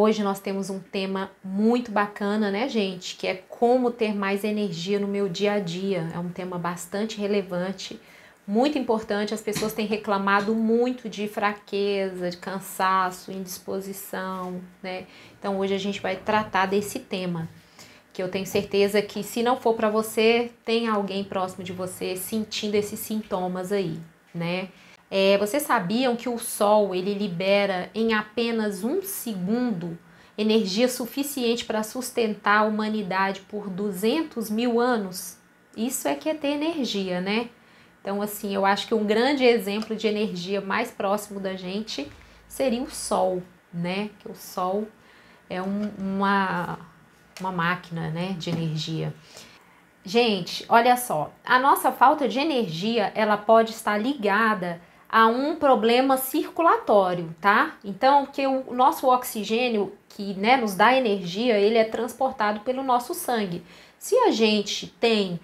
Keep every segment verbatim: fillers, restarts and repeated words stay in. Hoje nós temos um tema muito bacana, né, gente? Que é como ter mais energia no meu dia a dia. É um tema bastante relevante, muito importante. As pessoas têm reclamado muito de fraqueza, de cansaço, indisposição, né? Então hoje a gente vai tratar desse tema, que eu tenho certeza que, se não for para você, tem alguém próximo de você sentindo esses sintomas aí, né? É, vocês sabiam que o Sol, ele libera em apenas um segundo energia suficiente para sustentar a humanidade por duzentos mil anos? Isso é que é ter energia, né? Então, assim, eu acho que um grande exemplo de energia mais próximo da gente seria o Sol, né? Que o Sol é um, uma, uma máquina, né, de energia. Gente, olha só, a nossa falta de energia, ela pode estar ligada a um problema circulatório, tá? Então, que o nosso oxigênio, que, né, nos dá energia, ele é transportado pelo nosso sangue. Se a gente tem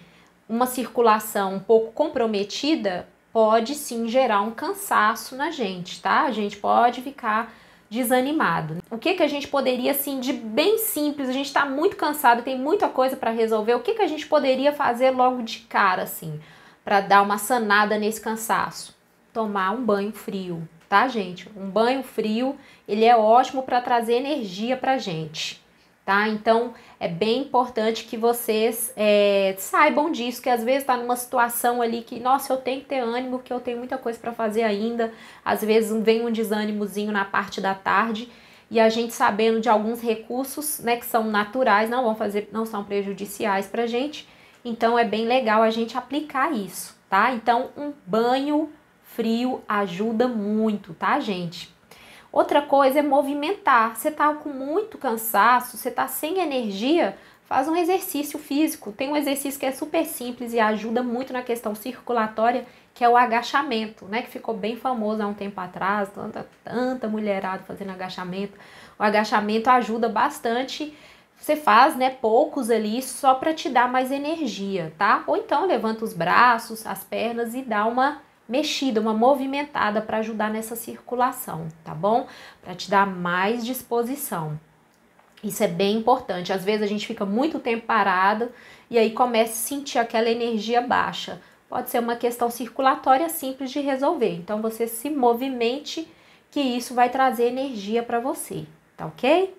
uma circulação um pouco comprometida, pode sim gerar um cansaço na gente, tá? A gente pode ficar desanimado. O que que a gente poderia, assim, de bem simples, a gente tá muito cansado, tem muita coisa para resolver, o que que a gente poderia fazer logo de cara, assim, para dar uma sanada nesse cansaço? Tomar um banho frio, tá, gente? Um banho frio, ele é ótimo para trazer energia pra gente, tá? Então, é bem importante que vocês é, saibam disso, que às vezes tá numa situação ali que, nossa, eu tenho que ter ânimo, que eu tenho muita coisa para fazer ainda. Às vezes vem um desânimozinho na parte da tarde, e a gente sabendo de alguns recursos, né, que são naturais, não vão fazer, não são prejudiciais pra gente. Então, é bem legal a gente aplicar isso, tá? Então, um banho frio ajuda muito, tá, gente? Outra coisa é movimentar. Você tá com muito cansaço, você tá sem energia, faz um exercício físico. Tem um exercício que é super simples e ajuda muito na questão circulatória, que é o agachamento, né? Que ficou bem famoso há um tempo atrás, tanta, tanta mulherada fazendo agachamento. O agachamento ajuda bastante. Você faz, né, poucos ali, só para te dar mais energia, tá? Ou então levanta os braços, as pernas e dá uma mexida, uma movimentada para ajudar nessa circulação, tá bom? Para te dar mais disposição. Isso é bem importante. Às vezes a gente fica muito tempo parado e aí começa a sentir aquela energia baixa. Pode ser uma questão circulatória simples de resolver. Então você se movimente, que isso vai trazer energia para você, tá ok?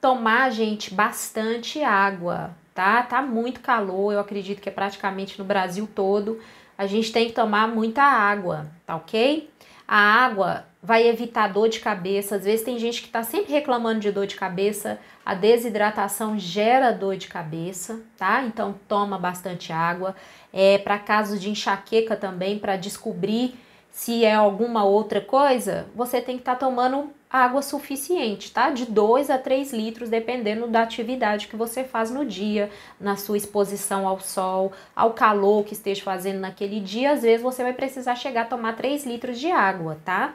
Tomar, gente, bastante água, tá? Tá muito calor, eu acredito que é praticamente no Brasil todo. A gente tem que tomar muita água, tá ok? A água vai evitar dor de cabeça. Às vezes tem gente que tá sempre reclamando de dor de cabeça. A desidratação gera dor de cabeça, tá? Então toma bastante água. É para casos de enxaqueca também, para descobrir se é alguma outra coisa, você tem que estar tá tomando água suficiente, tá? De dois a três litros, dependendo da atividade que você faz no dia, na sua exposição ao sol, ao calor que esteja fazendo naquele dia. Às vezes você vai precisar chegar a tomar três litros de água, tá?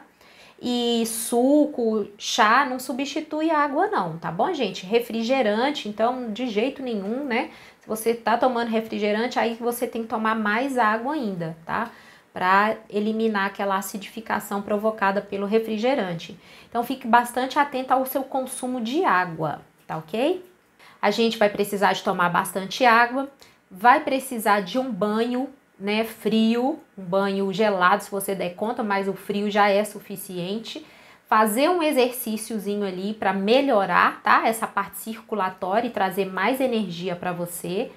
E suco, chá não substitui a água não, tá bom, gente? Refrigerante, então, de jeito nenhum, né? Se você tá tomando refrigerante, aí você tem que tomar mais água ainda, tá? Para eliminar aquela acidificação provocada pelo refrigerante. Então, fique bastante atento ao seu consumo de água, tá ok? A gente vai precisar de tomar bastante água, vai precisar de um banho, né, frio, um banho gelado, se você der conta, mas o frio já é suficiente. Fazer um exercíciozinho ali para melhorar, tá, essa parte circulatória e trazer mais energia para você.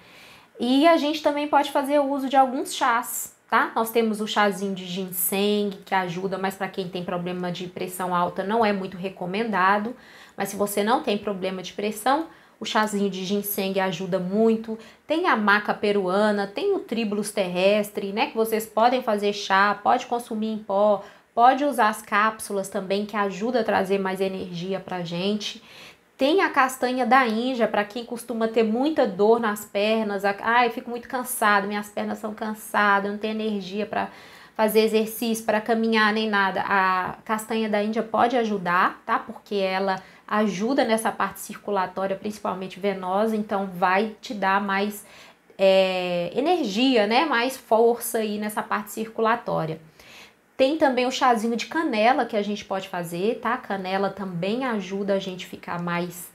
E a gente também pode fazer uso de alguns chás, tá? Nós temos o chazinho de ginseng, que ajuda, mas para quem tem problema de pressão alta não é muito recomendado. Mas se você não tem problema de pressão, o chazinho de ginseng ajuda muito. Tem a maca peruana, tem o tribulus terrestre, né? Que vocês podem fazer chá, pode consumir em pó, pode usar as cápsulas também, que ajuda a trazer mais energia pra gente. Tem a castanha da Índia, para quem costuma ter muita dor nas pernas. Ah, eu fico muito cansado, minhas pernas são cansadas, eu não tenho energia para fazer exercício, para caminhar nem nada. A castanha da Índia pode ajudar, tá? Porque ela ajuda nessa parte circulatória, principalmente venosa, então vai te dar mais é, energia, né? Mais força aí nessa parte circulatória. Tem também o chazinho de canela que a gente pode fazer, tá? Canela também ajuda a gente ficar mais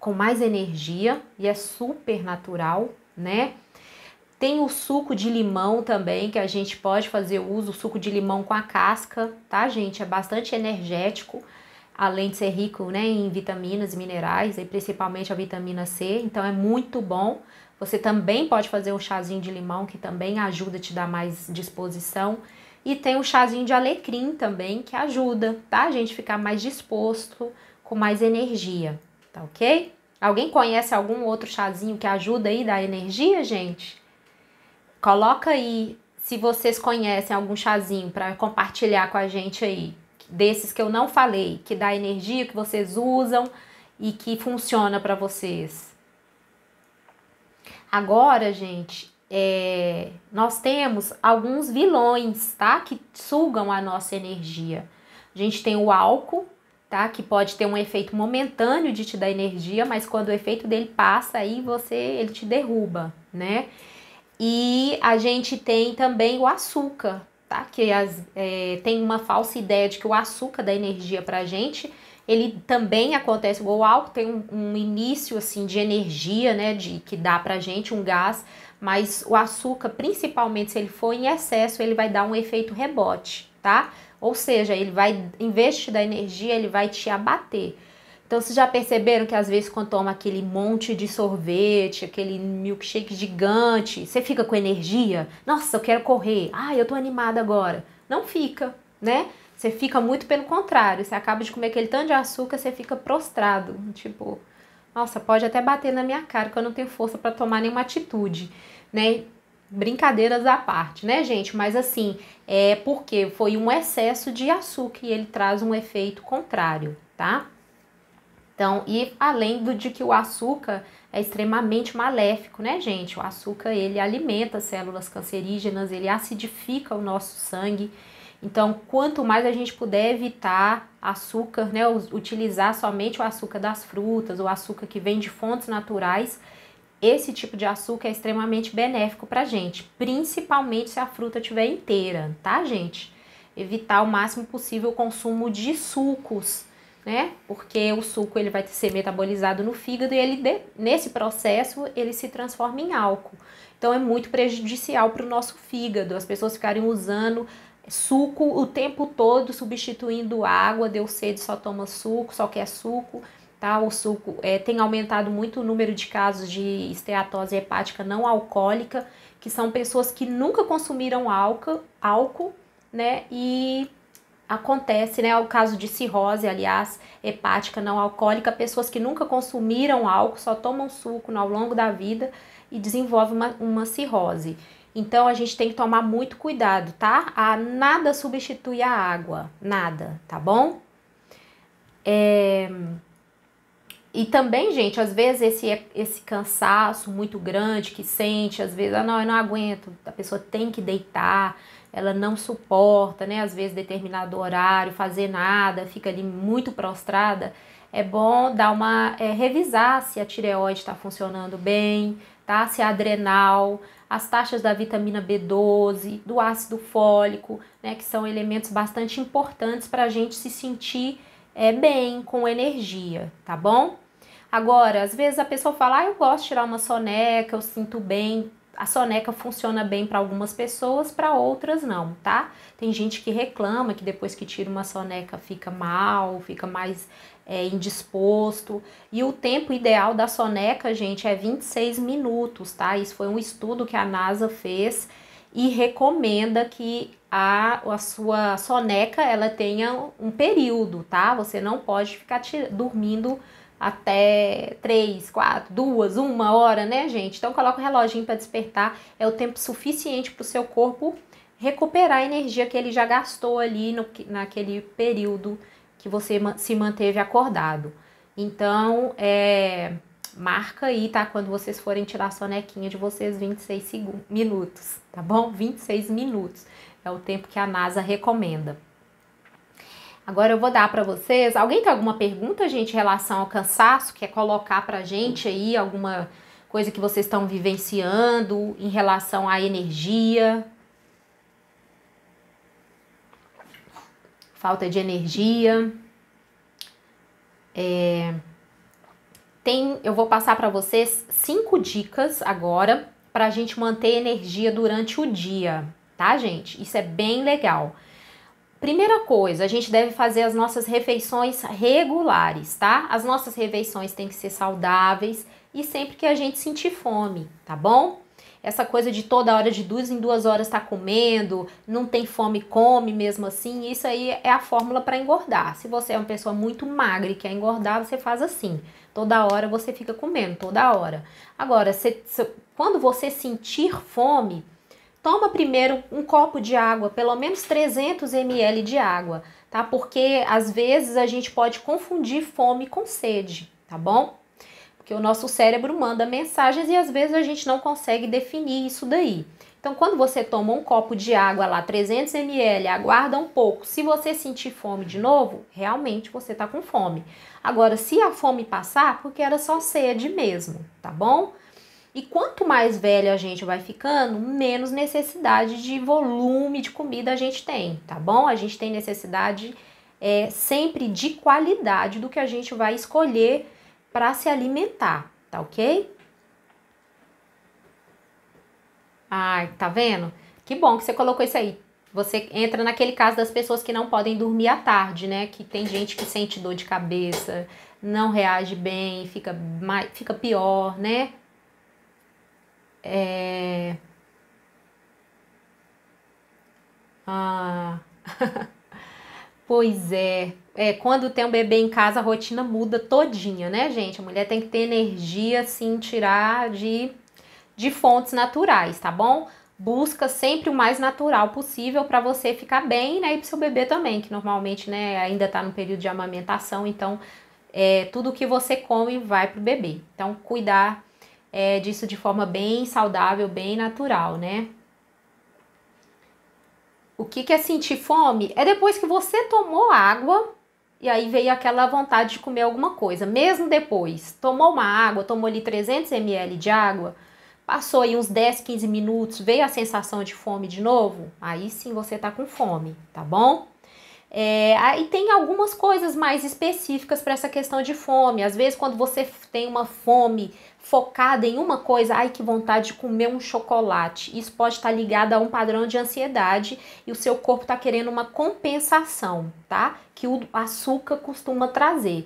com mais energia e é super natural, né? Tem o suco de limão também, que a gente pode fazer uso, o suco de limão com a casca, tá, gente? É bastante energético, além de ser rico, né, em vitaminas e minerais, e principalmente a vitamina C, então é muito bom. Você também pode fazer um chazinho de limão, que também ajuda a te dar mais disposição. E tem o chazinho de alecrim também, que ajuda, tá, a gente ficar mais disposto, com mais energia, tá ok? Alguém conhece algum outro chazinho que ajuda aí da energia, gente? Coloca aí se vocês conhecem algum chazinho para compartilhar com a gente aí, desses que eu não falei, que dá energia, que vocês usam e que funciona para vocês. Agora, gente, é, nós temos alguns vilões, tá? Que sugam a nossa energia. A gente tem o álcool, tá? Que pode ter um efeito momentâneo de te dar energia, mas quando o efeito dele passa, aí você, ele te derruba, né? E a gente tem também o açúcar, tá? Que as, é, tem uma falsa ideia de que o açúcar dá energia pra gente. Ele também acontece igual o álcool, tem um, um início assim de energia, né? De, que dá pra gente um gás, mas o açúcar, principalmente se ele for em excesso, ele vai dar um efeito rebote, tá? Ou seja, ele vai, em vez de te dar energia, ele vai te abater. Então, vocês já perceberam que às vezes quando toma aquele monte de sorvete, aquele milkshake gigante, você fica com energia? Nossa, eu quero correr. Ah, eu tô animada agora. Não fica, né? Você fica muito pelo contrário. Você acaba de comer aquele tanto de açúcar, você fica prostrado. Tipo, nossa, pode até bater na minha cara que eu não tenho força pra tomar nenhuma atitude, né? Brincadeiras à parte, né, gente? Mas assim, é porque foi um excesso de açúcar e ele traz um efeito contrário, tá? Então, e além do de que o açúcar é extremamente maléfico, né, gente? O açúcar, ele alimenta células cancerígenas, ele acidifica o nosso sangue. Então, quanto mais a gente puder evitar açúcar, né, utilizar somente o açúcar das frutas, o açúcar que vem de fontes naturais, esse tipo de açúcar é extremamente benéfico pra gente, principalmente se a fruta estiver inteira, tá, gente? Evitar o máximo possível o consumo de sucos, né? Porque o suco ele vai ser metabolizado no fígado e ele de, nesse processo ele se transforma em álcool. Então é muito prejudicial para o nosso fígado, as pessoas ficarem usando suco o tempo todo, substituindo água, deu sede, só toma suco, só quer suco, tá? O suco é, tem aumentado muito o número de casos de esteatose hepática não alcoólica, que são pessoas que nunca consumiram álcool, álcool, né? E acontece, né, o caso de cirrose, aliás, hepática não alcoólica, pessoas que nunca consumiram álcool, só tomam suco ao longo da vida e desenvolvem uma, uma cirrose. Então, a gente tem que tomar muito cuidado, tá? A, nada substitui a água, nada, tá bom? É... E também, gente, às vezes esse, esse cansaço muito grande que sente, às vezes, ah, não, eu não aguento, a pessoa tem que deitar, ela não suporta, né, às vezes determinado horário, fazer nada, fica ali muito prostrada, é bom dar uma, é, revisar se a tireoide está funcionando bem, tá, se a adrenal, as taxas da vitamina B doze, do ácido fólico, né, que são elementos bastante importantes para a gente se sentir é, bem, com energia, tá bom? Agora, às vezes a pessoa fala, ah, eu gosto de tirar uma soneca, eu sinto bem. A soneca funciona bem para algumas pessoas, para outras não, tá? Tem gente que reclama que depois que tira uma soneca fica mal, fica mais é, indisposto. E o tempo ideal da soneca, gente, é vinte e seis minutos, tá? Isso foi um estudo que a NASA fez e recomenda que a, a sua soneca, ela tenha um período, tá? Você não pode ficar dormindo até três, quatro, duas, uma hora, né, gente? Então, coloca o reloginho para despertar. É o tempo suficiente para o seu corpo recuperar a energia que ele já gastou ali no, naquele período que você se manteve acordado. Então, é, marca aí, tá? Quando vocês forem tirar a sonequinha de vocês, vinte e seis minutos, tá bom? vinte e seis minutos é o tempo que a NASA recomenda. Agora eu vou dar para vocês, alguém tem alguma pergunta, gente, em relação ao cansaço? Quer colocar pra gente aí alguma coisa que vocês estão vivenciando em relação à energia? falta de energia. É, tem, eu vou passar para vocês cinco dicas agora para a gente manter energia durante o dia, tá, gente? Isso é bem legal. Primeira coisa, a gente deve fazer as nossas refeições regulares, tá? As nossas refeições têm que ser saudáveis e sempre que a gente sentir fome, tá bom? Essa coisa de toda hora, de duas em duas horas tá comendo, não tem fome, come mesmo assim, isso aí é a fórmula para engordar. Se você é uma pessoa muito magra e quer engordar, você faz assim. Toda hora você fica comendo, toda hora. Agora, se, se, quando você sentir fome, toma primeiro um copo de água, pelo menos trezentos mililitros de água, tá? Porque às vezes a gente pode confundir fome com sede, tá bom? Porque o nosso cérebro manda mensagens e às vezes a gente não consegue definir isso daí. Então, quando você toma um copo de água lá, trezentos mililitros, aguarda um pouco. Se você sentir fome de novo, realmente você tá com fome. Agora, se a fome passar, porque era só sede mesmo, tá bom? E quanto mais velho a gente vai ficando, menos necessidade de volume de comida a gente tem, tá bom? A gente tem necessidade é, sempre de qualidade do que a gente vai escolher para se alimentar, tá ok? Ai, tá vendo? Que bom que você colocou isso aí. Você entra naquele caso das pessoas que não podem dormir à tarde, né? Que tem gente que sente dor de cabeça, não reage bem, fica, mais, fica pior, né? É... Ah... Pois é. É, quando tem um bebê em casa, a rotina muda todinha, né, gente? A mulher tem que ter energia, assim, tirar de, de fontes naturais, tá bom? Busca sempre o mais natural possível para você ficar bem, né, e pro seu bebê também, que normalmente, né, ainda tá no período de amamentação, então, é, tudo que você come vai pro bebê. Então, cuidar É, disso de forma bem saudável, bem natural, né? O que que é sentir fome? É depois que você tomou água e aí veio aquela vontade de comer alguma coisa. Mesmo depois, tomou uma água, tomou ali trezentos mililitros de água, passou aí uns dez, quinze minutos, veio a sensação de fome de novo, aí sim você tá com fome, tá bom? É, aí tem algumas coisas mais específicas para essa questão de fome. Às vezes quando você tem uma fome focada em uma coisa, ai que vontade de comer um chocolate, isso pode estar ligado a um padrão de ansiedade e o seu corpo está querendo uma compensação, tá? Que o açúcar costuma trazer.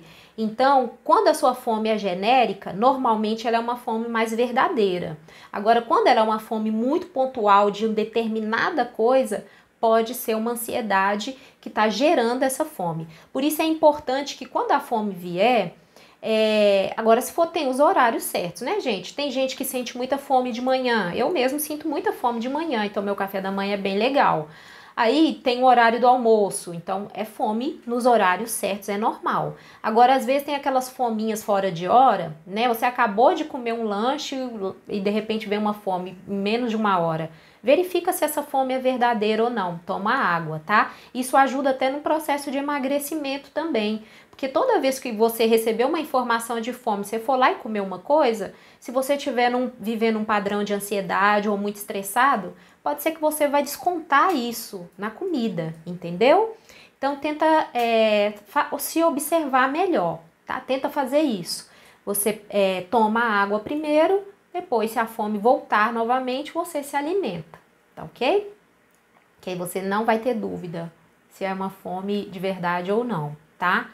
Então, quando a sua fome é genérica, normalmente ela é uma fome mais verdadeira. Agora, quando ela é uma fome muito pontual de uma determinada coisa, pode ser uma ansiedade que está gerando essa fome. Por isso é importante que quando a fome vier, é... agora se for tem os horários certos, né, gente? Tem gente que sente muita fome de manhã. Eu mesmo sinto muita fome de manhã, então meu café da manhã é bem legal. Aí tem o horário do almoço, então é fome nos horários certos, é normal. Agora, às vezes tem aquelas fominhas fora de hora, né? Você acabou de comer um lanche e de repente vem uma fome em menos de uma hora. Verifica se essa fome é verdadeira ou não, toma água, tá? Isso ajuda até no processo de emagrecimento também, porque toda vez que você receber uma informação de fome, você for lá e comer uma coisa, se você estiver vivendo um padrão de ansiedade ou muito estressado, pode ser que você vai descontar isso na comida, entendeu? Então tenta é, se observar melhor, tá? Tenta fazer isso. Você é, toma água primeiro, depois, se a fome voltar novamente, você se alimenta, tá ok? Que aí você não vai ter dúvida se é uma fome de verdade ou não, tá?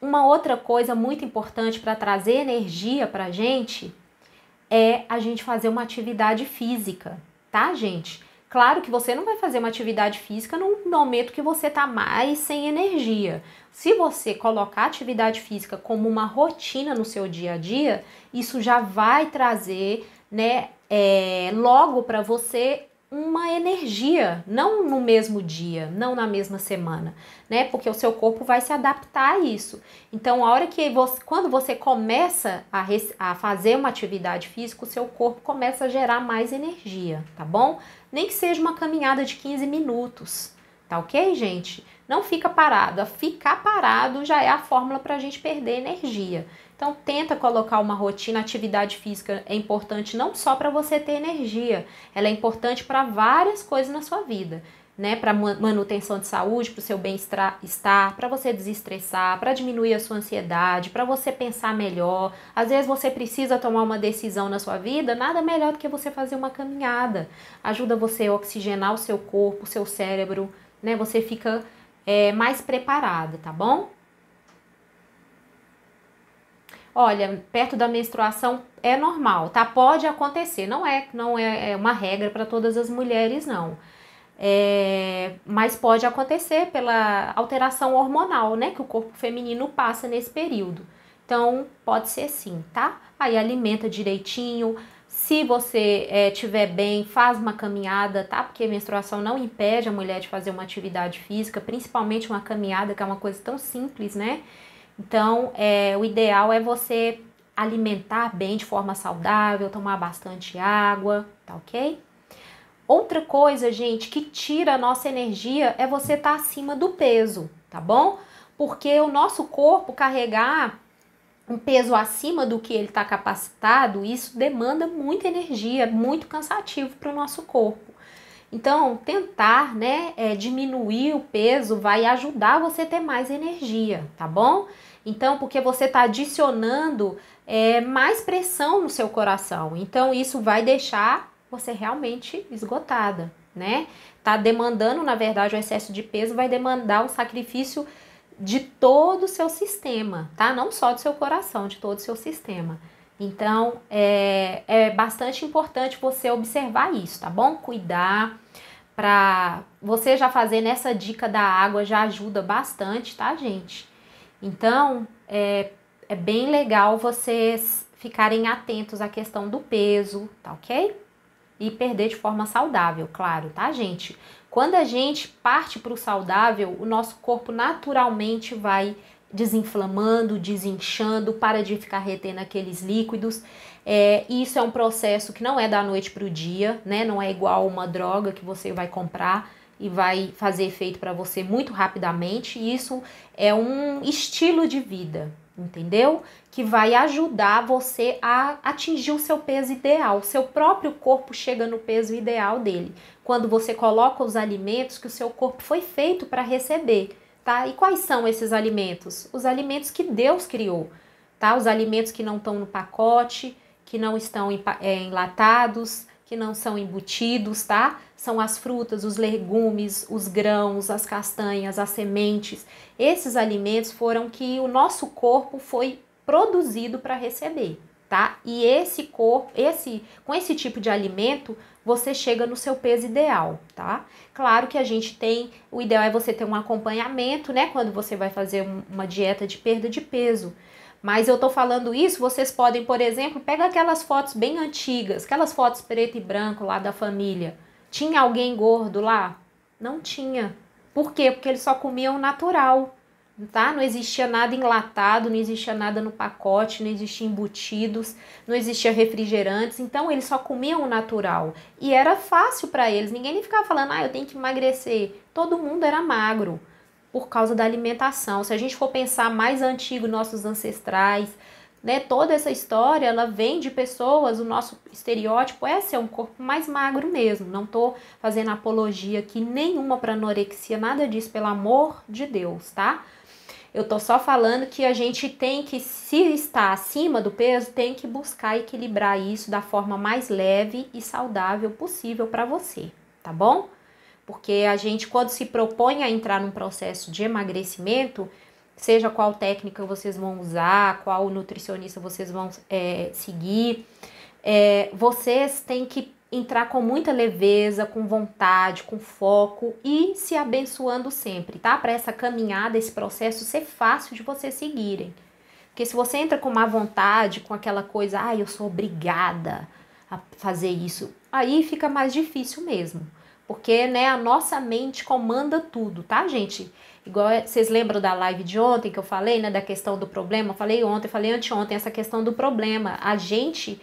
Uma outra coisa muito importante para trazer energia pra gente é a gente fazer uma atividade física, tá, gente? Claro que você não vai fazer uma atividade física no momento que você tá mais sem energia. Se você colocar atividade física como uma rotina no seu dia a dia, isso já vai trazer, né, é, logo para você uma energia, não no mesmo dia, não na mesma semana, né? Porque o seu corpo vai se adaptar a isso. Então, a hora que você, quando você começa a, a fazer uma atividade física, o seu corpo começa a gerar mais energia, tá bom? Nem que seja uma caminhada de quinze minutos, tá ok, gente? Não fica parado. Ficar parado já é a fórmula para a gente perder energia. Então, tenta colocar uma rotina. Atividade física é importante não só para você ter energia, ela é importante para várias coisas na sua vida. né, para manutenção de saúde, para o seu bem-estar, para você desestressar, para diminuir a sua ansiedade, para você pensar melhor. Às vezes você precisa tomar uma decisão na sua vida, nada melhor do que você fazer uma caminhada. Ajuda você a oxigenar o seu corpo, o seu cérebro, né, você fica é, mais preparado, tá bom? Olha, perto da menstruação é normal, tá? Pode acontecer, não é, não é uma regra para todas as mulheres, não. É, mas pode acontecer pela alteração hormonal, né? Que o corpo feminino passa nesse período. Então, pode ser sim, tá? Aí alimenta direitinho. Se você é, tiver bem, faz uma caminhada, tá? Porque a menstruação não impede a mulher de fazer uma atividade física, principalmente uma caminhada, que é uma coisa tão simples, né? Então, é, o ideal é você alimentar bem de forma saudável, tomar bastante água, tá ok? Outra coisa, gente, que tira a nossa energia é você estar acima do peso, tá bom? Porque o nosso corpo carregar um peso acima do que ele está capacitado, isso demanda muita energia, muito cansativo para o nosso corpo. Então, tentar, né, é, diminuir o peso vai ajudar você a ter mais energia, tá bom? Então, porque você está adicionando é, mais pressão no seu coração. Então, isso vai deixar você realmente esgotada, né? Tá demandando, na verdade, o excesso de peso vai demandar um sacrifício de todo o seu sistema, tá? Não só do seu coração, de todo o seu sistema. Então, é, é bastante importante você observar isso, tá bom? Cuidar, pra você já fazer nessa dica da água já ajuda bastante, tá, gente? Então, é, é bem legal vocês ficarem atentos à questão do peso, tá ok? E perder de forma saudável, claro, tá, gente? Quando a gente parte para o saudável, o nosso corpo naturalmente vai desinflamando, desinchando, para de ficar retendo aqueles líquidos. É, isso é um processo que não é da noite para o dia, né? Não é igual uma droga que você vai comprar e vai fazer efeito para você muito rapidamente. Isso é um estilo de vida, entendeu? Que vai ajudar você a atingir o seu peso ideal. O seu próprio corpo chega no peso ideal dele, quando você coloca os alimentos que o seu corpo foi feito para receber. Tá? E quais são esses alimentos? Os alimentos que Deus criou, tá? Os alimentos que não estão no pacote, que não estão enlatados, que não são embutidos, tá? São as frutas, os legumes, os grãos, as castanhas, as sementes. Esses alimentos foram que o nosso corpo foi produzido para receber, tá? E esse corpo, esse, com esse tipo de alimento, você chega no seu peso ideal, tá? Claro que a gente tem, o ideal é você ter um acompanhamento, né? Quando você vai fazer uma dieta de perda de peso. Mas eu tô falando isso, vocês podem, por exemplo, pega aquelas fotos bem antigas, aquelas fotos preto e branco lá da família. Tinha alguém gordo lá? Não tinha. Por quê? Porque eles só comiam natural, tá? Não existia nada enlatado, não existia nada no pacote, não existia embutidos, não existia refrigerantes, então eles só comiam o natural. E era fácil para eles, ninguém ficava falando, ah, eu tenho que emagrecer. Todo mundo era magro por causa da alimentação. Se a gente for pensar mais antigo, nossos ancestrais, né, toda essa história, ela vem de pessoas, o nosso estereótipo é ser um corpo mais magro mesmo. Não tô fazendo apologia aqui nenhuma para anorexia, nada disso, pelo amor de Deus, tá? Eu tô só falando que a gente tem que, se está acima do peso, tem que buscar equilibrar isso da forma mais leve e saudável possível para você, tá bom? Porque a gente, quando se propõe a entrar num processo de emagrecimento, seja qual técnica vocês vão usar, qual nutricionista vocês vão é, seguir, é, vocês têm que entrar com muita leveza, com vontade, com foco e se abençoando sempre, tá? Para essa caminhada, esse processo ser fácil de vocês seguirem. Porque se você entra com má vontade, com aquela coisa, ah, eu sou obrigada a fazer isso, aí fica mais difícil mesmo. Porque, né, a nossa mente comanda tudo, tá, gente? Igual vocês lembram da live de ontem que eu falei, né, da questão do problema? Eu falei ontem, falei anteontem, essa questão do problema. A gente,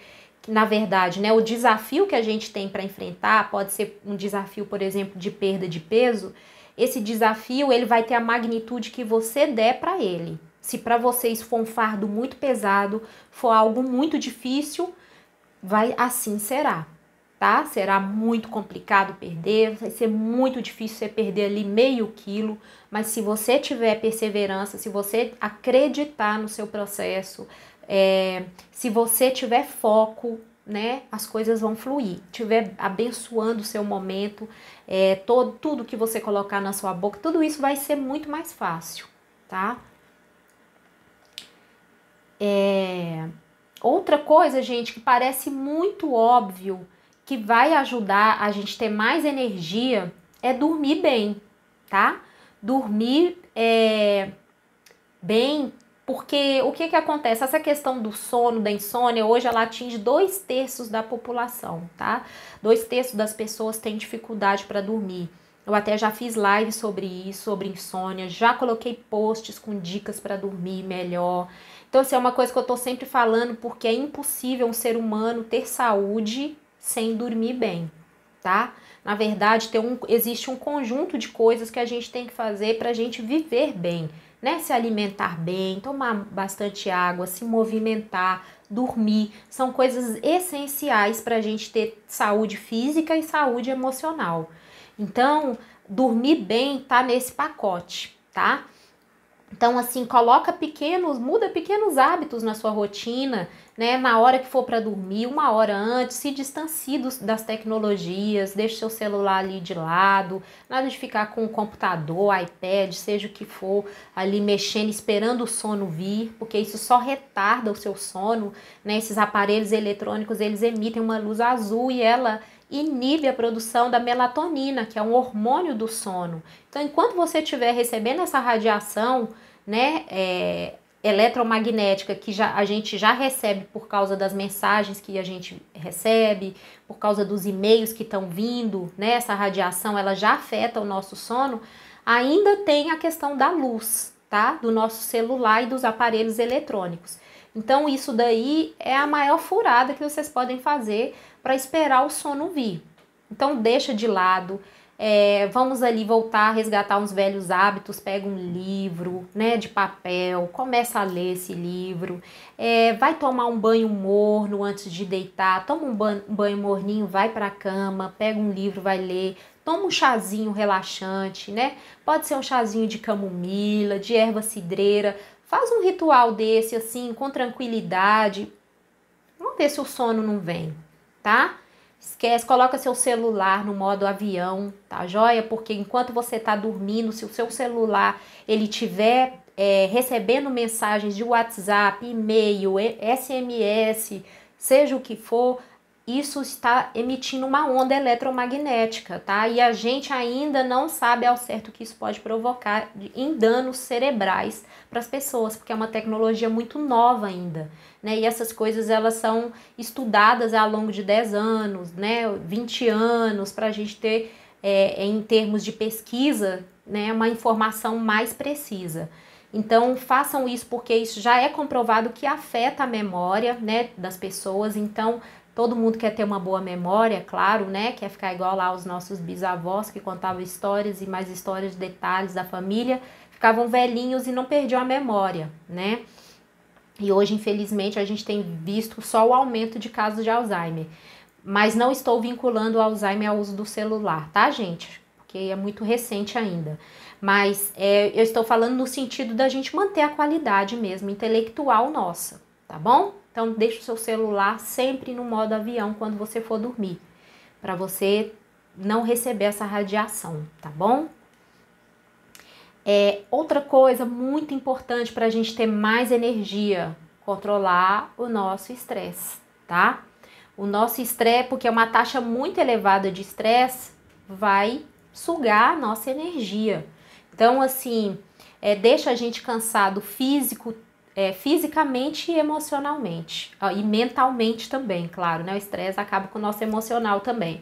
na verdade, né, o desafio que a gente tem para enfrentar pode ser um desafio, por exemplo, de perda de peso. Esse desafio, ele vai ter a magnitude que você der para ele. Se para vocês for um fardo muito pesado, for algo muito difícil, vai, assim será. tá? Será muito complicado perder, vai ser muito difícil você perder ali meio quilo, mas se você tiver perseverança, se você acreditar no seu processo, é, se você tiver foco, né, as coisas vão fluir, tiver abençoando o seu momento, é, todo, tudo que você colocar na sua boca, tudo isso vai ser muito mais fácil, tá? É... Outra coisa, gente, que parece muito óbvio, que vai ajudar a gente ter mais energia, é dormir bem, tá? Dormir é, bem, porque o que que acontece? Essa questão do sono, da insônia, hoje ela atinge dois terços da população, tá? Dois terços das pessoas têm dificuldade para dormir. Eu até já fiz live sobre isso, sobre insônia, já coloquei posts com dicas para dormir melhor. Então, isso é uma coisa que eu tô sempre falando, porque é impossível um ser humano ter saúde sem dormir bem, tá? Na verdade, tem um, existe um conjunto de coisas que a gente tem que fazer pra gente viver bem, né? Se alimentar bem, tomar bastante água, se movimentar, dormir. São coisas essenciais pra gente ter saúde física e saúde emocional. Então, dormir bem tá nesse pacote, tá? Então, assim, coloca pequenos, muda pequenos hábitos na sua rotina, né? Na hora que for para dormir, uma hora antes, se distancie dos, das tecnologias, deixe seu celular ali de lado, nada de ficar com o computador, iPad, seja o que for, ali mexendo, esperando o sono vir, porque isso só retarda o seu sono, né? Esses aparelhos eletrônicos, eles emitem uma luz azul e ela inibe a produção da melatonina, que é um hormônio do sono. Então, enquanto você estiver recebendo essa radiação, né, é, eletromagnética, que já, a gente já recebe por causa das mensagens que a gente recebe, por causa dos e-mails que estão vindo, né, essa radiação ela já afeta o nosso sono, ainda tem a questão da luz, tá, do nosso celular e dos aparelhos eletrônicos. Então, isso daí é a maior furada que vocês podem fazer para esperar o sono vir. Então, deixa de lado, é, vamos ali voltar a resgatar uns velhos hábitos, pega um livro, né, de papel, começa a ler esse livro, é, vai tomar um banho morno antes de deitar, toma um banho, um banho morninho, vai para a cama, pega um livro, vai ler, toma um chazinho relaxante, né? Pode ser um chazinho de camomila, de erva cidreira. Faz um ritual desse, assim, com tranquilidade. Vamos ver se o sono não vem, tá? Esquece, coloca seu celular no modo avião, tá joia? Porque enquanto você tá dormindo, se o seu celular, ele tiver é, recebendo mensagens de WhatsApp, e-mail, S M S, seja o que for, isso está emitindo uma onda eletromagnética, tá? E a gente ainda não sabe ao certo o que isso pode provocar em danos cerebrais para as pessoas, porque é uma tecnologia muito nova ainda, né? E essas coisas, elas são estudadas ao longo de dez anos, né? vinte anos, para a gente ter, é, em termos de pesquisa, né, uma informação mais precisa. Então, façam isso, porque isso já é comprovado que afeta a memória, né, das pessoas. Então, todo mundo quer ter uma boa memória, claro, né? Quer ficar igual lá aos nossos bisavós, que contavam histórias e mais histórias, detalhes da família. Ficavam velhinhos e não perdiam a memória, né? E hoje, infelizmente, a gente tem visto só o aumento de casos de Alzheimer. Mas não estou vinculando o Alzheimer ao uso do celular, tá, gente? Porque é muito recente ainda. Mas é, eu estou falando no sentido da gente manter a qualidade mesmo intelectual nossa, tá bom? Então, deixa o seu celular sempre no modo avião quando você for dormir, para você não receber essa radiação, tá bom? É, outra coisa muito importante para a gente ter mais energia, controlar o nosso estresse, tá? O nosso estresse, porque é uma taxa muito elevada de estresse, vai sugar a nossa energia. Então, assim, é, deixa a gente cansado físico, É, fisicamente e emocionalmente, e mentalmente também, claro, né? O estresse acaba com o nosso emocional também,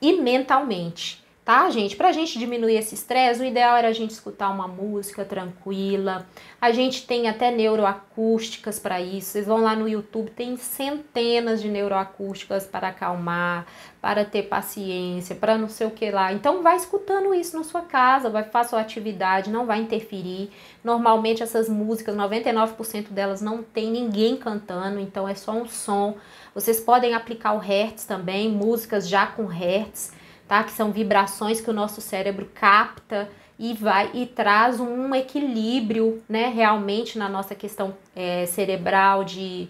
e mentalmente, tá, gente? Pra gente diminuir esse estresse, o ideal era a gente escutar uma música tranquila. A gente tem até neuroacústicas para isso. Vocês vão lá no YouTube, tem centenas de neuroacústicas para acalmar, para ter paciência, para não sei o que lá. Então, vai escutando isso na sua casa, vai fazer sua atividade, não vai interferir. Normalmente, essas músicas, noventa e nove por cento delas não tem ninguém cantando, então é só um som. Vocês podem aplicar o Hertz também, músicas já com Hertz, tá? Que são vibrações que o nosso cérebro capta e vai e traz um equilíbrio, né? Realmente na nossa questão é, cerebral, de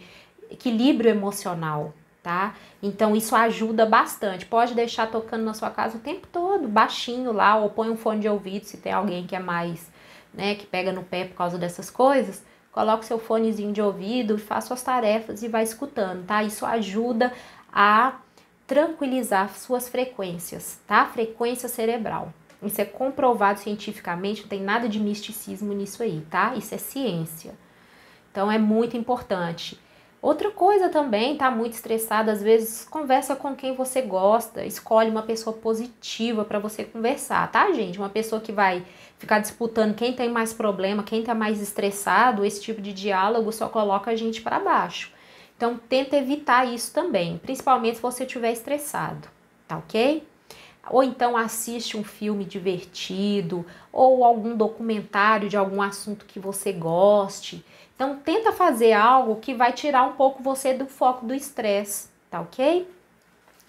equilíbrio emocional, tá? Então isso ajuda bastante. Pode deixar tocando na sua casa o tempo todo, baixinho lá, ou põe um fone de ouvido se tem alguém que é mais, né? Que pega no pé por causa dessas coisas. Coloque seu fonezinho de ouvido, faça suas tarefas e vai escutando, tá? Isso ajuda a tranquilizar suas frequências, tá? Frequência cerebral. Isso é comprovado cientificamente, não tem nada de misticismo nisso aí, tá? Isso é ciência. Então é muito importante. Outra coisa também, tá muito estressado, às vezes conversa com quem você gosta, escolhe uma pessoa positiva para você conversar, tá, gente? Uma pessoa que vai ficar disputando quem tem mais problema, quem tá mais estressado, esse tipo de diálogo só coloca a gente para baixo. Então, tenta evitar isso também, principalmente se você estiver estressado, tá ok? Ou então assiste um filme divertido, ou algum documentário de algum assunto que você goste. Então, tenta fazer algo que vai tirar um pouco você do foco do estresse, tá ok?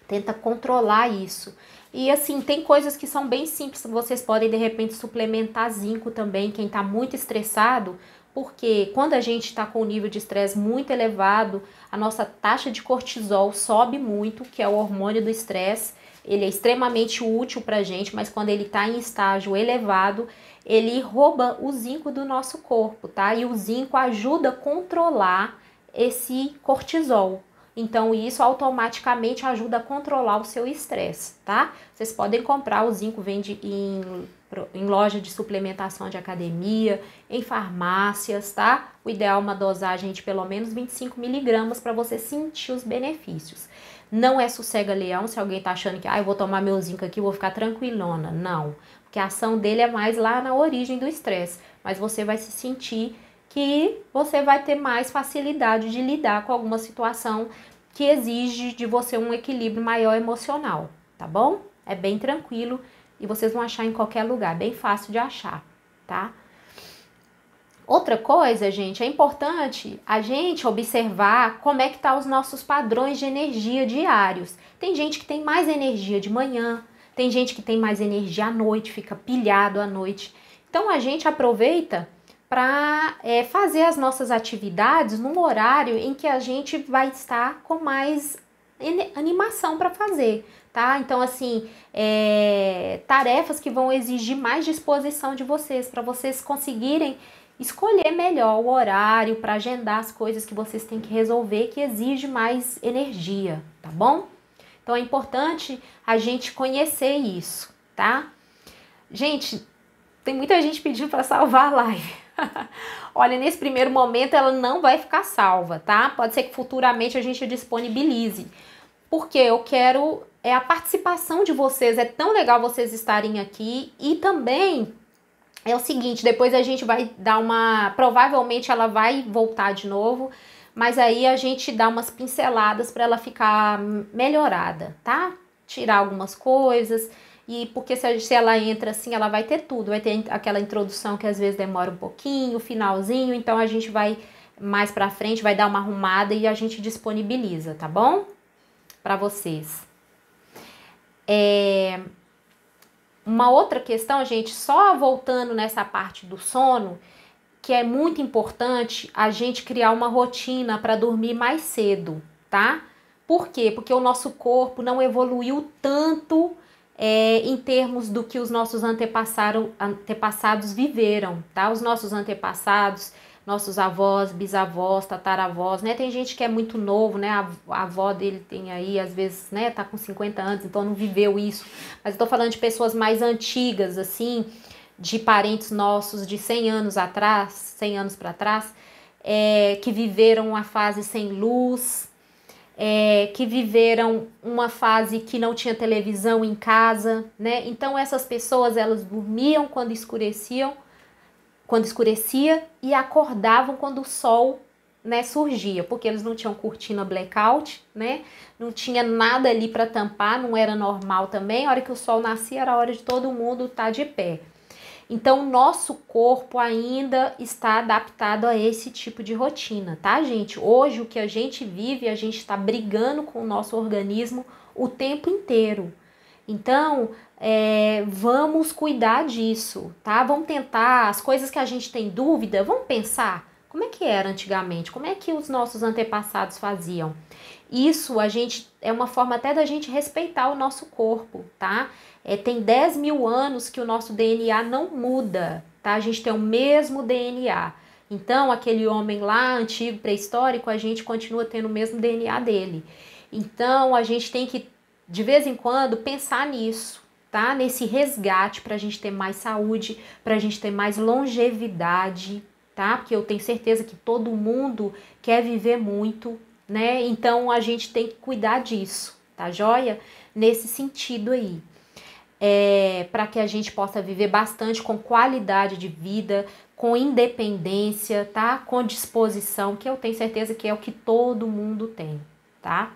Tenta controlar isso. E assim, tem coisas que são bem simples, vocês podem, de repente, suplementar zinco também, quem tá muito estressado, porque quando a gente tá com o nível de estresse muito elevado, a nossa taxa de cortisol sobe muito, que é o hormônio do estresse. Ele é extremamente útil pra gente, mas quando ele tá em estágio elevado, ele rouba o zinco do nosso corpo, tá? E o zinco ajuda a controlar esse cortisol. Então, isso automaticamente ajuda a controlar o seu estresse, tá? Vocês podem comprar o zinco, vende em, em loja de suplementação de academia, em farmácias, tá? O ideal é uma dosagem de pelo menos vinte e cinco miligramas para você sentir os benefícios. Não é sossega-leão, se alguém tá achando que, ah, eu vou tomar meu zinco aqui, eu vou ficar tranquilona. Não, porque a ação dele é mais lá na origem do estresse, mas você vai se sentir que você vai ter mais facilidade de lidar com alguma situação que exige de você um equilíbrio maior emocional, tá bom? É bem tranquilo e vocês vão achar em qualquer lugar, bem fácil de achar, tá? Outra coisa, gente, é importante a gente observar como é que tá os nossos padrões de energia diários. Tem gente que tem mais energia de manhã, tem gente que tem mais energia à noite, fica pilhado à noite. Então a gente aproveita para é, fazer as nossas atividades num horário em que a gente vai estar com mais animação para fazer, tá? Então, assim, é, tarefas que vão exigir mais disposição de vocês, para vocês conseguirem escolher melhor o horário para agendar as coisas que vocês têm que resolver, que exige mais energia, tá bom? Então é importante a gente conhecer isso, tá? Gente, tem muita gente pedindo para salvar a live. Olha, nesse primeiro momento ela não vai ficar salva, tá? Pode ser que futuramente a gente a disponibilize. Porque eu quero... É a participação de vocês, é tão legal vocês estarem aqui e também... É o seguinte, depois a gente vai dar uma... Provavelmente ela vai voltar de novo, mas aí a gente dá umas pinceladas para ela ficar melhorada, tá? Tirar algumas coisas, e porque se, se ela entra assim, ela vai ter tudo. Vai ter aquela introdução que às vezes demora um pouquinho, finalzinho, então a gente vai mais pra frente, vai dar uma arrumada e a gente disponibiliza, tá bom? Pra vocês. É... Uma outra questão, gente, só voltando nessa parte do sono, que é muito importante a gente criar uma rotina para dormir mais cedo, tá? Por quê? Porque o nosso corpo não evoluiu tanto é, em termos do que os nossos antepassaram, antepassados viveram, tá? Os nossos antepassados, nossos avós, bisavós, tataravós, né? Tem gente que é muito novo, né? A avó dele tem aí, às vezes, né? Tá com cinquenta anos, então não viveu isso. Mas eu tô falando de pessoas mais antigas, assim, de parentes nossos de cem anos atrás, cem anos para trás, é, que viveram uma fase sem luz, é, que viveram uma fase que não tinha televisão em casa, né? Então essas pessoas, elas dormiam quando escureciam, quando escurecia, e acordavam quando o sol, né, surgia, porque eles não tinham cortina blackout, né? Não tinha nada ali para tampar, não era normal também. A hora que o sol nascia era a hora de todo mundo estar de pé. Então, nosso corpo ainda está adaptado a esse tipo de rotina, tá, gente? Hoje, o que a gente vive, a gente está brigando com o nosso organismo o tempo inteiro. Então, é, vamos cuidar disso, tá? Vamos tentar, as coisas que a gente tem dúvida, vamos pensar como é que era antigamente, como é que os nossos antepassados faziam. Isso a gente é uma forma até da gente respeitar o nosso corpo, tá? É, tem dez mil anos que o nosso D N A não muda, tá? A gente tem o mesmo D N A. Então, aquele homem lá, antigo, pré-histórico, a gente continua tendo o mesmo D N A dele. Então, a gente tem que, de vez em quando, pensar nisso, tá? Nesse resgate, pra gente ter mais saúde, pra gente ter mais longevidade, tá? Porque eu tenho certeza que todo mundo quer viver muito, né? Então, a gente tem que cuidar disso, tá joia? Nesse sentido aí. É, para que a gente possa viver bastante com qualidade de vida, com independência, tá? Com disposição, que eu tenho certeza que é o que todo mundo tem, tá?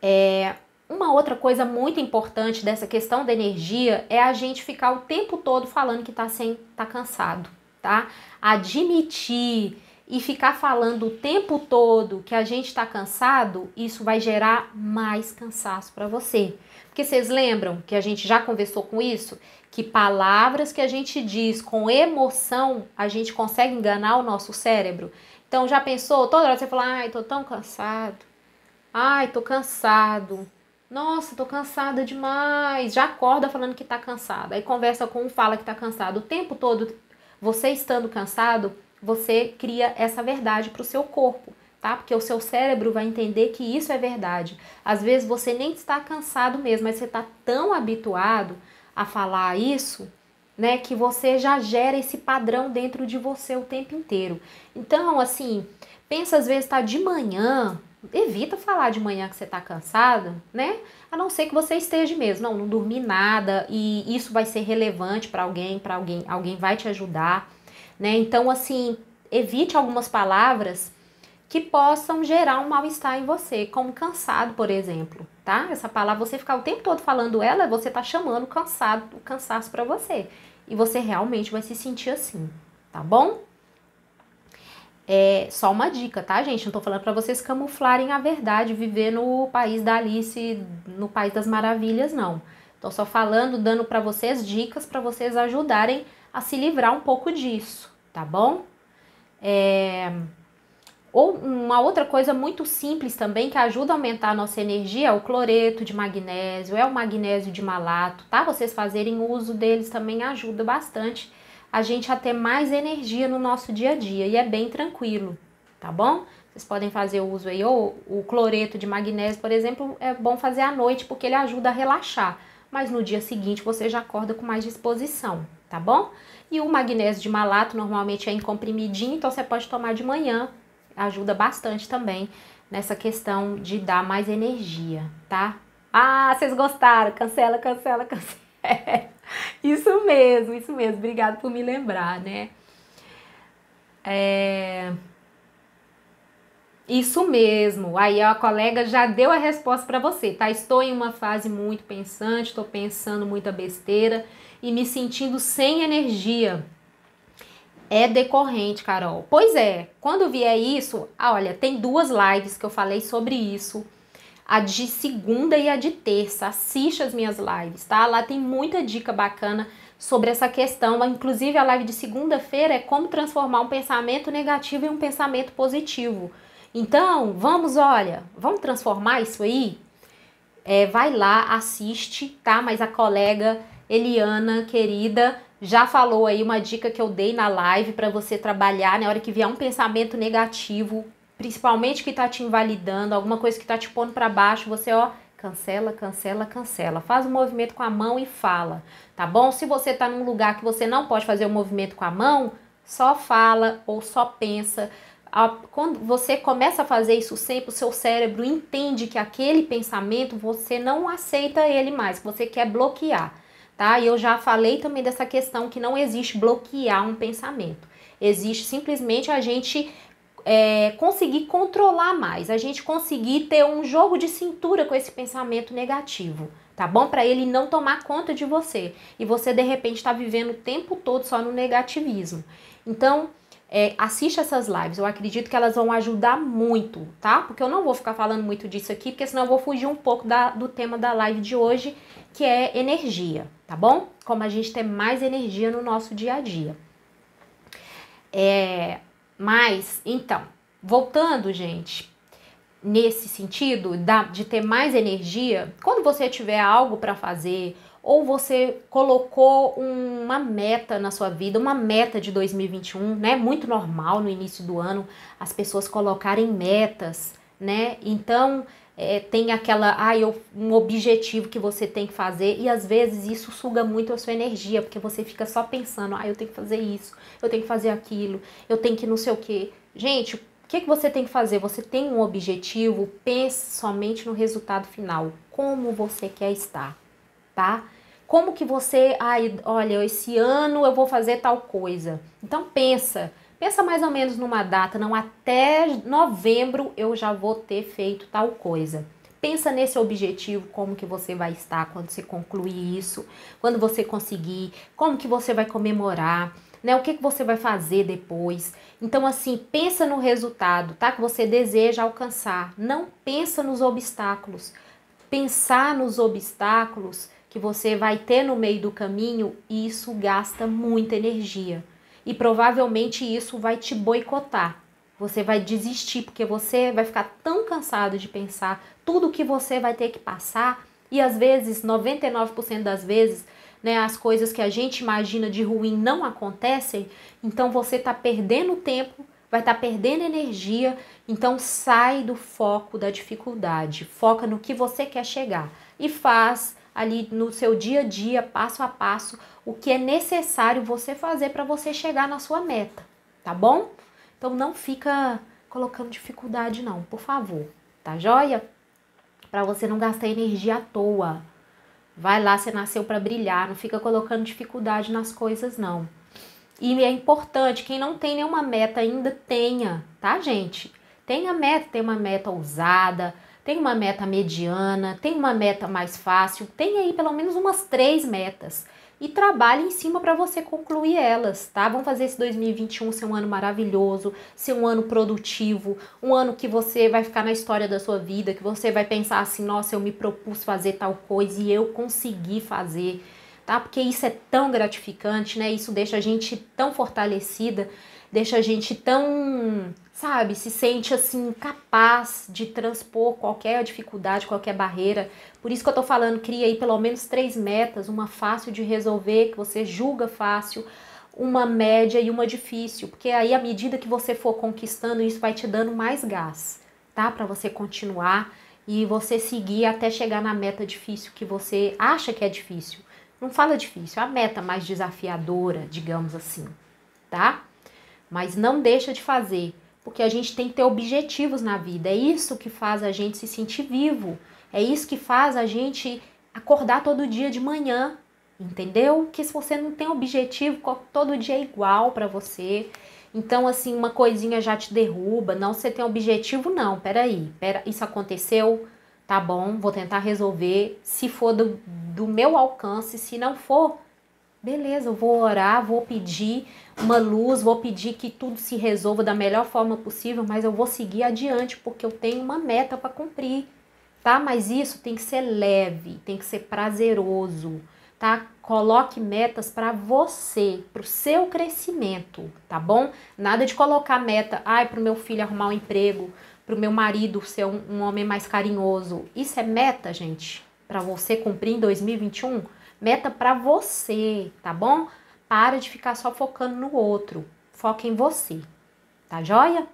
É, uma outra coisa muito importante dessa questão da energia é a gente ficar o tempo todo falando que tá, sem, tá cansado, tá? Admitir e ficar falando o tempo todo que a gente tá cansado, isso vai gerar mais cansaço para você. Porque vocês lembram que a gente já conversou com isso? Que palavras que a gente diz com emoção, a gente consegue enganar o nosso cérebro. Então já pensou? Toda hora você fala, ai, tô tão cansado. Ai, tô cansado. Nossa, tô cansada demais. Já acorda falando que tá cansada. Aí conversa com um, fala que tá cansado. O tempo todo, você estando cansado, você cria essa verdade para o seu corpo, tá? Porque o seu cérebro vai entender que isso é verdade. Às vezes você nem está cansado mesmo, mas você está tão habituado a falar isso, né? Que você já gera esse padrão dentro de você o tempo inteiro. Então, assim, pensa às vezes tá de manhã, evita falar de manhã que você está cansado, né? A não ser que você esteja mesmo, não, não dormi nada, e isso vai ser relevante para alguém, para alguém, alguém vai te ajudar. Né? Então, assim, evite algumas palavras que possam gerar um mal-estar em você, como cansado, por exemplo, tá? Essa palavra, você ficar o tempo todo falando ela, você tá chamando o cansado, o cansaço pra você. E você realmente vai se sentir assim, tá bom? É só uma dica, tá, gente? Não tô falando pra vocês camuflarem a verdade, viver no país da Alice, no País das Maravilhas, não. Tô só falando, dando pra vocês dicas pra vocês ajudarem a se livrar um pouco disso, tá bom? É... Ou uma outra coisa muito simples também que ajuda a aumentar a nossa energia é o cloreto de magnésio, é o magnésio de malato, tá? Vocês fazerem uso deles também ajuda bastante a gente a ter mais energia no nosso dia a dia, e é bem tranquilo, tá bom? Vocês podem fazer uso aí, ou o cloreto de magnésio, por exemplo, é bom fazer à noite porque ele ajuda a relaxar, mas no dia seguinte você já acorda com mais disposição, tá bom? E o magnésio de malato normalmente é em comprimidinho, então você pode tomar de manhã, ajuda bastante também nessa questão de dar mais energia, tá? Ah, vocês gostaram? Cancela, cancela, cancela. Isso mesmo, isso mesmo, obrigado por me lembrar, né? É... Isso mesmo, aí a colega já deu a resposta para você, tá? Estou em uma fase muito pensante, estou pensando muita besteira e me sentindo sem energia. É decorrente, Carol. Pois é, quando vier isso, olha, tem duas lives que eu falei sobre isso, a de segunda e a de terça, assiste as minhas lives, tá? Lá tem muita dica bacana sobre essa questão, inclusive a live de segunda-feira é como transformar um pensamento negativo em um pensamento positivo. Então, vamos, olha, vamos transformar isso aí? É, vai lá, assiste, tá? Mas a colega Eliana, querida, já falou aí uma dica que eu dei na live para você trabalhar na hora que vier um pensamento negativo, principalmente que tá te invalidando, alguma coisa que tá te pondo para baixo, você, ó, cancela, cancela, cancela. Faz um movimento com a mão e fala, tá bom? Se você tá num lugar que você não pode fazer o movimento com a mão, só fala ou só pensa. A, quando você começa a fazer isso sempre, o seu cérebro entende que aquele pensamento, você não aceita ele mais, você quer bloquear, tá? E eu já falei também dessa questão que não existe bloquear um pensamento. Existe simplesmente a gente é, conseguir controlar mais, a gente conseguir ter um jogo de cintura com esse pensamento negativo, tá bom? Para ele não tomar conta de você. E você, de repente, está vivendo o tempo todo só no negativismo. Então... É, assista essas lives, eu acredito que elas vão ajudar muito, tá? Porque eu não vou ficar falando muito disso aqui, porque senão eu vou fugir um pouco da, do tema da live de hoje, que é energia, tá bom? Como a gente tem mais energia no nosso dia a dia. É, mas, então, voltando, gente, nesse sentido da, de ter mais energia, quando você tiver algo para fazer... ou você colocou uma meta na sua vida, uma meta de dois mil e vinte e um, né? Muito normal no início do ano as pessoas colocarem metas, né? Então, é, tem aquela, ah, eu, um objetivo que você tem que fazer, e às vezes isso suga muito a sua energia, porque você fica só pensando, ah, eu tenho que fazer isso, eu tenho que fazer aquilo, eu tenho que não sei o quê. Gente, o que, que você tem que fazer? Você tem um objetivo, pense somente no resultado final, como você quer estar. Tá? Como que você, ai, olha, esse ano eu vou fazer tal coisa. Então pensa, pensa mais ou menos numa data, não, até novembro eu já vou ter feito tal coisa. Pensa nesse objetivo, como que você vai estar quando você concluir isso, quando você conseguir, como que você vai comemorar, né? O que que você vai fazer depois. Então assim, pensa no resultado, tá? Que você deseja alcançar, não pensa nos obstáculos. Pensar nos obstáculos que você vai ter no meio do caminho, isso gasta muita energia. E provavelmente isso vai te boicotar. Você vai desistir, porque você vai ficar tão cansado de pensar tudo que você vai ter que passar. E às vezes, noventa e nove por cento das vezes, né, as coisas que a gente imagina de ruim não acontecem. Então você está perdendo tempo, vai estar perdendo energia. Então sai do foco da dificuldade. Foca no que você quer chegar. E faz... ali no seu dia a dia, passo a passo, o que é necessário você fazer para você chegar na sua meta, tá bom? Então não fica colocando dificuldade não, por favor, tá joia? Para você não gastar energia à toa. Vai lá, você nasceu para brilhar, não fica colocando dificuldade nas coisas não. E é importante, quem não tem nenhuma meta ainda, tenha, tá gente? Tenha meta, tenha uma meta ousada, tem uma meta mediana, tem uma meta mais fácil, tem aí pelo menos umas três metas. E trabalhe em cima para você concluir elas, tá? Vamos fazer esse dois mil e vinte e um ser um ano maravilhoso, ser um ano produtivo, um ano que você vai ficar na história da sua vida, que você vai pensar assim, nossa, eu me propus fazer tal coisa e eu consegui fazer, tá? Porque isso é tão gratificante, né? Isso deixa a gente tão fortalecida, deixa a gente tão... sabe, se sente assim capaz de transpor qualquer dificuldade, qualquer barreira. Por isso que eu tô falando, cria aí pelo menos três metas, uma fácil de resolver, que você julga fácil, uma média e uma difícil, porque aí à medida que você for conquistando, isso vai te dando mais gás, tá? Para você continuar e você seguir até chegar na meta difícil que você acha que é difícil. Não fala difícil, é a meta mais desafiadora, digamos assim, tá? Mas não deixa de fazer. Porque a gente tem que ter objetivos na vida, é isso que faz a gente se sentir vivo, é isso que faz a gente acordar todo dia de manhã, entendeu? Que se você não tem objetivo, todo dia é igual pra você, então assim, uma coisinha já te derruba, não, você tem objetivo não, peraí, pera, isso aconteceu, tá bom, vou tentar resolver, se for do, do meu alcance, se não for... beleza, eu vou orar, vou pedir uma luz, vou pedir que tudo se resolva da melhor forma possível, mas eu vou seguir adiante porque eu tenho uma meta para cumprir, tá? Mas isso tem que ser leve, tem que ser prazeroso, tá? Coloque metas para você, para o seu crescimento, tá bom? Nada de colocar meta, ai, para o meu filho arrumar um emprego, para o meu marido ser um, um homem mais carinhoso. Isso é meta, gente, para você cumprir em dois mil e vinte e um? Meta pra você, tá bom? Para de ficar só focando no outro. Foca em você, tá joia?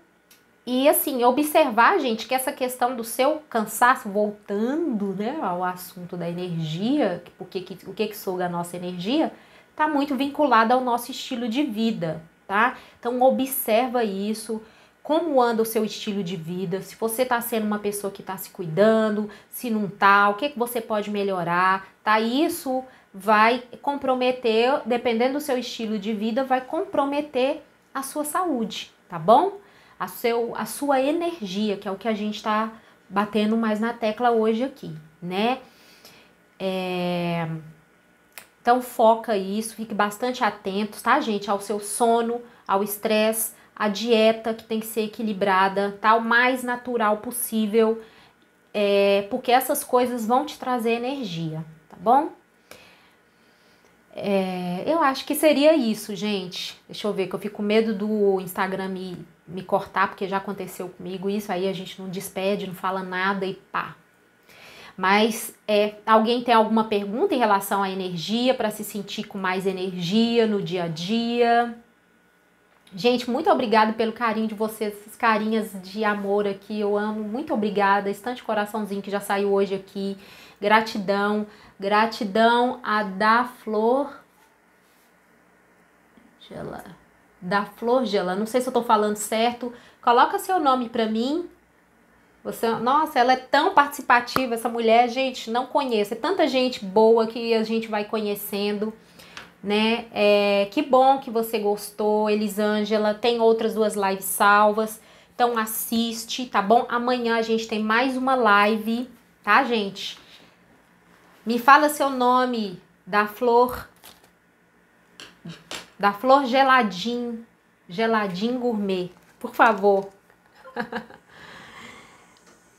E assim, observar, gente, que essa questão do seu cansaço, voltando, né, ao assunto da energia, porque, que, o que que suga a nossa energia, tá muito vinculada ao nosso estilo de vida, tá? Então observa isso, como anda o seu estilo de vida, se você está sendo uma pessoa que está se cuidando, se não está, o que, que você pode melhorar, tá? Isso vai comprometer, dependendo do seu estilo de vida, vai comprometer a sua saúde, tá bom? A, seu, a sua energia, que é o que a gente está batendo mais na tecla hoje aqui, né? É... Então foca isso, fique bastante atento, tá, gente? Ao seu sono, ao estresse, a dieta que tem que ser equilibrada, tá? O mais natural possível, é, porque essas coisas vão te trazer energia, tá bom? É, eu acho que seria isso, gente. Deixa eu ver, que eu fico com medo do Instagram me, me cortar, porque já aconteceu comigo isso, aí a gente não despede, não fala nada e pá. Mas é, alguém tem alguma pergunta em relação à energia, para se sentir com mais energia no dia a dia? Gente, muito obrigada pelo carinho de vocês, essas carinhas de amor aqui, eu amo, muito obrigada, estante coraçãozinho que já saiu hoje aqui, gratidão, gratidão a da Flor Gela, da Flor Gela, não sei se eu tô falando certo, coloca seu nome pra mim, você, nossa, ela é tão participativa, essa mulher, gente, não conheço, é tanta gente boa que a gente vai conhecendo, né? É, que bom que você gostou, Elisângela, tem outras duas lives salvas, então assiste, tá bom? Amanhã a gente tem mais uma live, tá, gente? Me fala seu nome, da Flor, da Flor Geladim, Geladim Gourmet, por favor.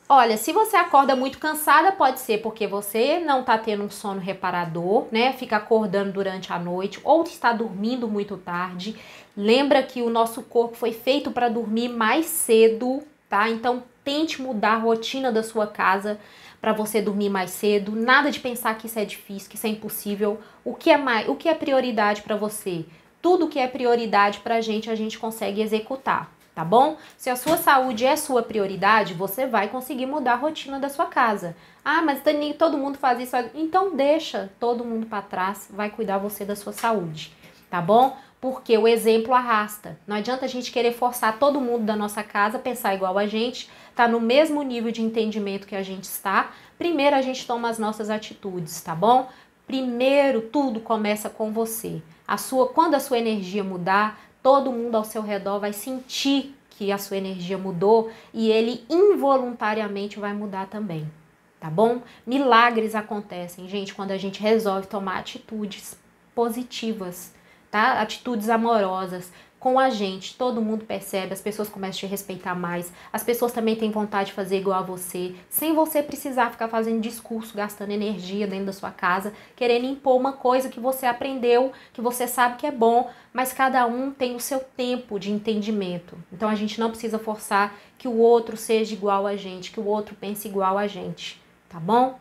Olha, se você acorda muito cansada, pode ser porque você não tá tendo um sono reparador, né? Fica acordando durante a noite ou está dormindo muito tarde. Lembra que o nosso corpo foi feito para dormir mais cedo, tá? Então, tente mudar a rotina da sua casa para você dormir mais cedo. Nada de pensar que isso é difícil, que isso é impossível. O que é mais, o que é prioridade para você? Tudo que é prioridade pra gente, a gente consegue executar. Tá bom? Se a sua saúde é sua prioridade, você vai conseguir mudar a rotina da sua casa. Ah, mas Dani, todo mundo faz isso. Então deixa todo mundo para trás, vai cuidar você da sua saúde, tá bom? Porque o exemplo arrasta. Não adianta a gente querer forçar todo mundo da nossa casa a pensar igual a gente, tá no mesmo nível de entendimento que a gente está. Primeiro a gente toma as nossas atitudes, tá bom? Primeiro tudo começa com você. A sua, quando a sua energia mudar, todo mundo ao seu redor vai sentir que a sua energia mudou e ele involuntariamente vai mudar também, tá bom? Milagres acontecem, gente, quando a gente resolve tomar atitudes positivas, tá? Atitudes amorosas com a gente, todo mundo percebe, as pessoas começam a te respeitar mais, as pessoas também têm vontade de fazer igual a você, sem você precisar ficar fazendo discurso, gastando energia dentro da sua casa, querendo impor uma coisa que você aprendeu, que você sabe que é bom, mas cada um tem o seu tempo de entendimento. Então a gente não precisa forçar que o outro seja igual a gente, que o outro pense igual a gente, tá bom?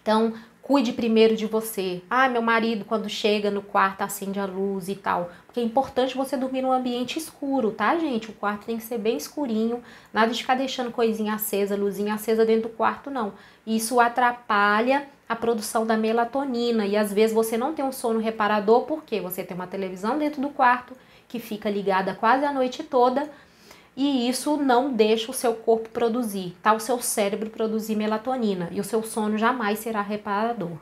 Então, cuide primeiro de você. Ah, meu marido, quando chega no quarto, acende a luz e tal. Porque é importante você dormir num ambiente escuro, tá, gente? O quarto tem que ser bem escurinho. Nada de ficar deixando coisinha acesa, luzinha acesa dentro do quarto, não. Isso atrapalha a produção da melatonina. E às vezes você não tem um sono reparador, porque você tem uma televisão dentro do quarto, que fica ligada quase a noite toda. E isso não deixa o seu corpo produzir, tá? O seu cérebro produzir melatonina e o seu sono jamais será reparador.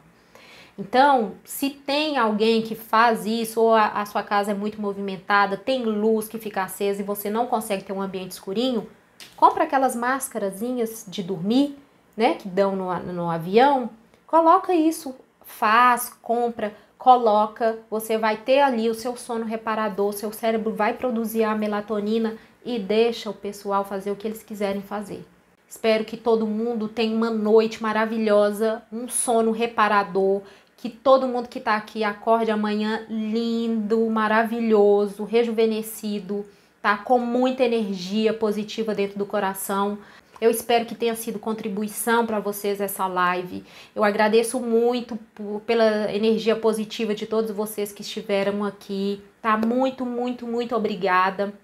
Então, se tem alguém que faz isso ou a, a sua casa é muito movimentada, tem luz que fica acesa e você não consegue ter um ambiente escurinho, compra aquelas máscarazinhas de dormir, né? Que dão no, no avião, coloca isso, faz, compra... Coloca, você vai ter ali o seu sono reparador, seu cérebro vai produzir a melatonina e deixa o pessoal fazer o que eles quiserem fazer. Espero que todo mundo tenha uma noite maravilhosa, um sono reparador, que todo mundo que tá aqui acorde amanhã lindo, maravilhoso, rejuvenescido, tá? Com muita energia positiva dentro do coração. Eu espero que tenha sido contribuição para vocês essa live. Eu agradeço muito por, pela energia positiva de todos vocês que estiveram aqui. Tá? Muito, muito, muito obrigada.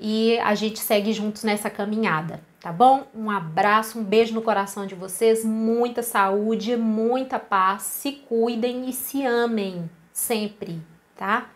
E a gente segue juntos nessa caminhada, tá bom? Um abraço, um beijo no coração de vocês. Muita saúde, muita paz. Se cuidem e se amem sempre, tá?